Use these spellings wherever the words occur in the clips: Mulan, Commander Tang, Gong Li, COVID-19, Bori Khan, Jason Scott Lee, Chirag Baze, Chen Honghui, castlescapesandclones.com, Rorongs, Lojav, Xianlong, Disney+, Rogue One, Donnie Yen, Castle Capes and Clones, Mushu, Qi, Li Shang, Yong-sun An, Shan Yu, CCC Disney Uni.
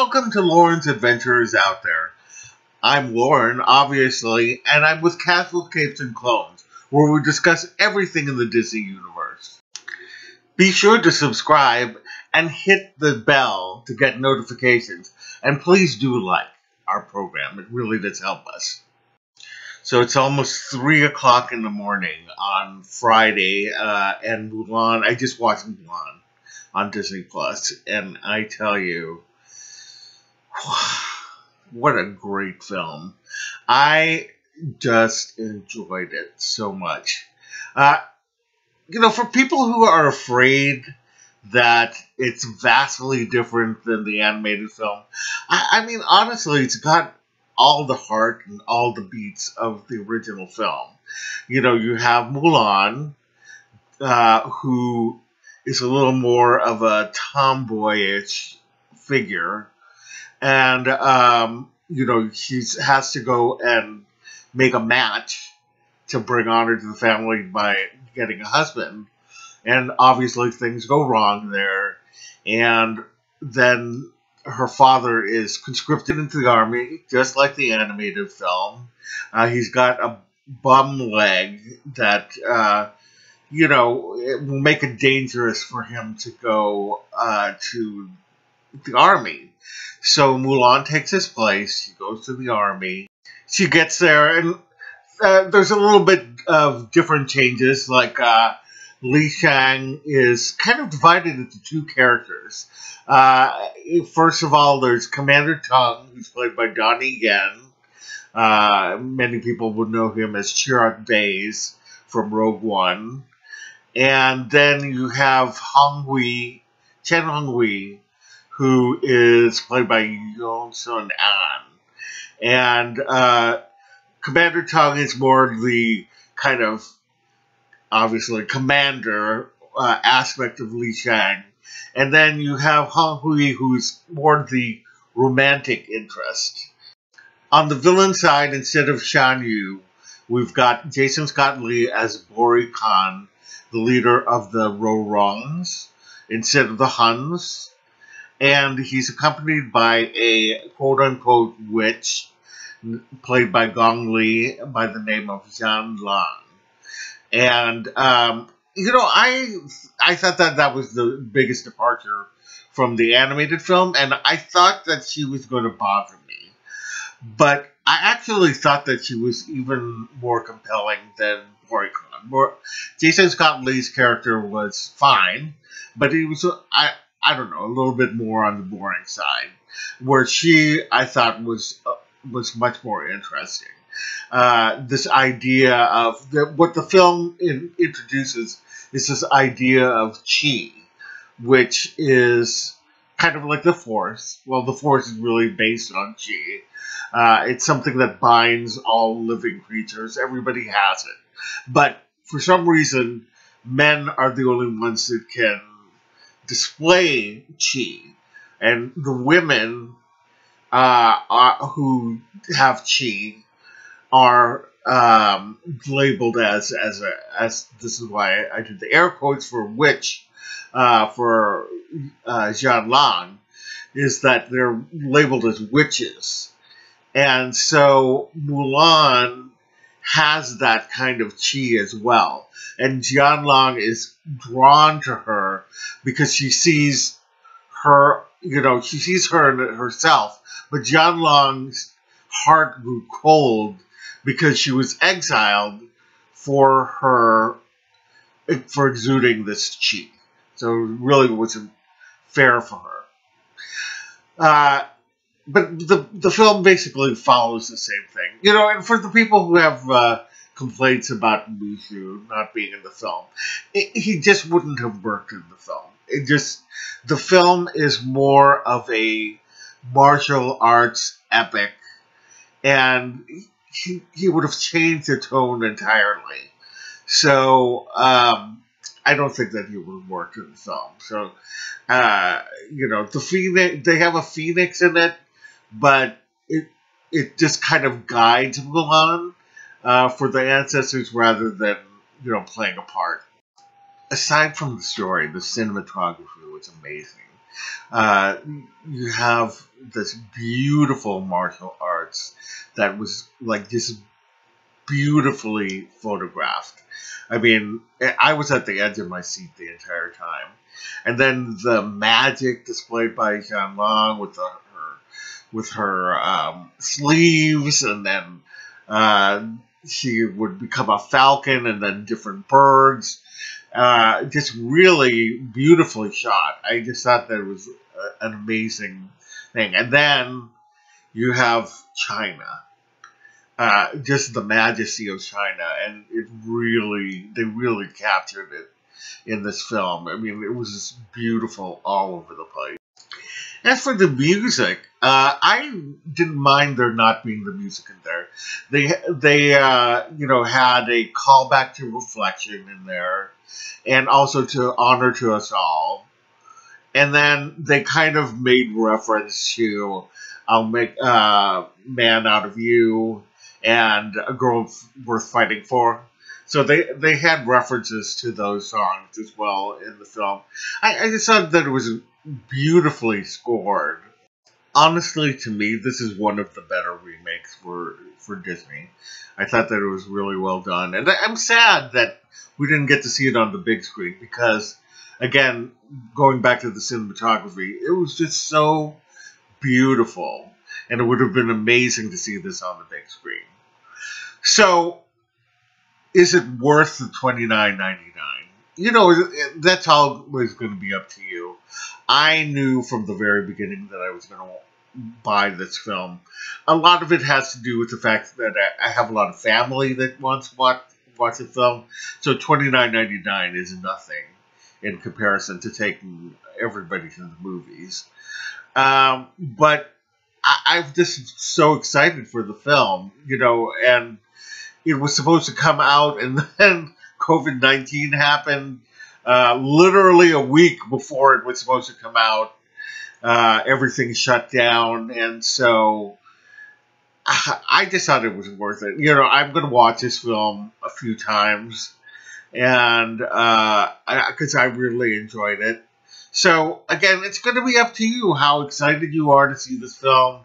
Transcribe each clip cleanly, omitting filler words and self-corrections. Welcome to Lauren's Adventures Out There. I'm Lauren, obviously, and I'm with Castle Capes and Clones, where we discuss everything in the Disney universe. Be sure to subscribe and hit the bell to get notifications, and please do like our program. It really does help us. So it's almost 3 o'clock in the morning on Friday, and Mulan, I just watched Mulan on Disney+, and I tell you, what a great film. I just enjoyed it so much. You know, for people who are afraid that it's vastly different than the animated film, I mean, honestly, it's got all the heart and all the beats of the original film. You know, you have Mulan, who is a little more of a tomboyish figure, and you know, she has to go and make a match to bring honor to the family by getting a husband, and obviously things go wrong there, and then her father is conscripted into the army, just like the animated film. He's got a bum leg that you know, it will make it dangerous for him to go to the army. So Mulan takes his place. She goes to the army. She gets there, and there's a little bit of different changes. Like Li Shang is kind of divided into two characters. First of all, there's Commander Tang, who's played by Donnie Yen. Many people would know him as Chirag Baze from Rogue One. And then you have Chen Honghui, who is played by Yong-sun An. And Commander Tang is more the kind of, obviously, commander aspect of Li Shang. And then you have Honghui, who's more the romantic interest. On the villain side, instead of Shan Yu, we've got Jason Scott Lee as Bori Khan, the leader of the Rorongs, instead of the Huns. And he's accompanied by a quote-unquote witch, played by Gong Li, by the name of Xianlong. And, you know, I thought that that was the biggest departure from the animated film, and I thought that she was going to bother me. But I actually thought that she was even more compelling than Bori Khan. Jason Scott Lee's character was fine, but he was, I don't know, a little bit more on the boring side, where she, I thought, was much more interesting. This idea of what the film introduces is this idea of Qi, which is kind of like the Force. Well, the Force is really based on Qi. It's something that binds all living creatures. Everybody has it. But for some reason, men are the only ones that can display Qi. And the women who have Qi are labeled as this is why I did the air quotes for witch, for Xianlong, is that they're labeled as witches. And so Mulan has that kind of Qi as well. And Xianlong is drawn to her because she sees her, you know, she sees her in herself. But Xianlong's heart grew cold because she was exiled for exuding this Qi. So it really wasn't fair for her. But the film basically follows the same thing. You know, and for the people who have complaints about Mushu not being in the film, he just wouldn't have worked in the film. The film is more of a martial arts epic, and he would have changed the tone entirely. So, I don't think that he would work in the film. So, you know, the phoenix, they have a phoenix in it, but it just kind of guides Mulan for the ancestors rather than, you know, playing a part. Aside from the story, the cinematography was amazing. You have this beautiful martial arts that was like just beautifully photographed. I mean, I was at the edge of my seat the entire time. And then the magic displayed by Xianlong with her sleeves, and then she would become a falcon, and then different birds. Just really beautifully shot. I just thought that it was an amazing thing. And then you have China. Just the majesty of China, and they really captured it in this film. I mean, it was just beautiful all over the place. As for the music, I didn't mind there not being the music in there. They had a callback to Reflection in there, and also to Honor to Us All. And then they kind of made reference to I'll Make a Man Out of You, and A Girl Worth Fighting For. So they had references to those songs as well in the film. I just thought that it was beautifully scored. Honestly, to me, this is one of the better remakes for Disney. I thought that it was really well done. And I'm sad that we didn't get to see it on the big screen because, again, going back to the cinematography, it was just so beautiful. And it would have been amazing to see this on the big screen. So, is it worth the $29.99? You know, that's always going to be up to you. I knew from the very beginning that I was going to buy this film. A lot of it has to do with the fact that I have a lot of family that wants to watch the film. So $29.99 is nothing in comparison to taking everybody to the movies. But I'm just so excited for the film, you know, and it was supposed to come out, and then COVID-19 happened literally a week before it was supposed to come out. Everything shut down, and so I just thought it was worth it. You know, I'm going to watch this film a few times, and because I really enjoyed it. So, again, it's going to be up to you how excited you are to see this film.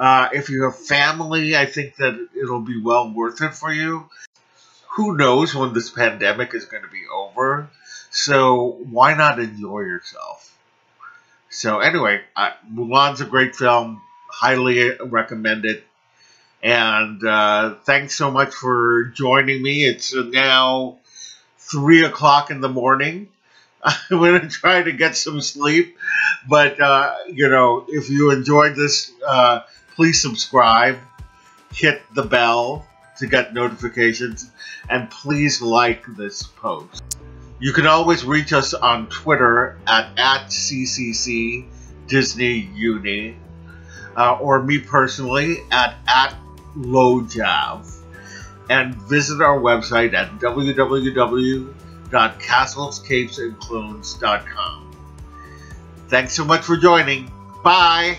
If you have family, I think that it'll be well worth it for you. Who knows when this pandemic is going to be over? So, why not enjoy yourself? So, anyway, Mulan's a great film. Highly recommend it. And thanks so much for joining me. It's now 3 o'clock in the morning. I'm going to try to get some sleep, but, you know, if you enjoyed this, please subscribe, hit the bell to get notifications, and please like this post. You can always reach us on Twitter at CCC Disney Uni, or me personally at Lojav, and visit our website at www.castlescapesandclones.com. Thanks so much for joining. Bye!